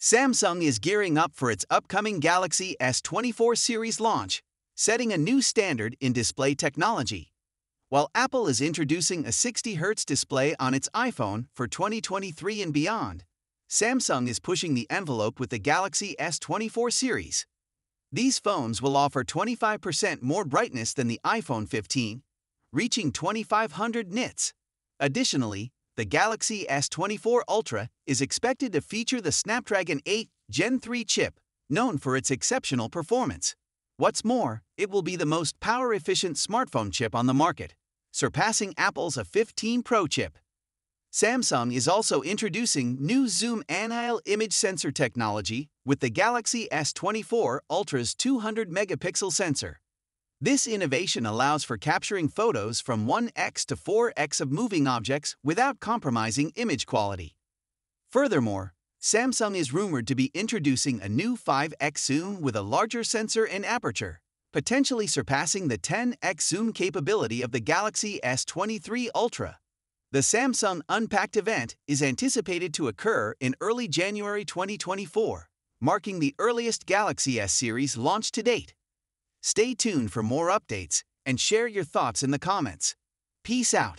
Samsung is gearing up for its upcoming Galaxy S24 series launch, setting a new standard in display technology, while Apple is introducing a 60Hz display on its iPhone for 2023 and beyond. Samsung is pushing the envelope with the Galaxy S24 series. These phones will offer 25% more brightness than the iPhone 15, reaching 2500 nits. Additionally, the Galaxy S24 Ultra is expected to feature the Snapdragon 8 Gen 3 chip, known for its exceptional performance. What's more, it will be the most power-efficient smartphone chip on the market, surpassing Apple's A15 Pro chip. Samsung is also introducing new Zoom Anyhill Image Sensor technology with the Galaxy S24 Ultra's 200-megapixel sensor. This innovation allows for capturing photos from 1x to 4x of moving objects without compromising image quality. Furthermore, Samsung is rumored to be introducing a new 5x zoom with a larger sensor and aperture, potentially surpassing the 10x zoom capability of the Galaxy S23 Ultra. The Samsung Unpacked event is anticipated to occur in early January 2024, marking the earliest Galaxy S series launch to date. Stay tuned for more updates and share your thoughts in the comments. Peace out.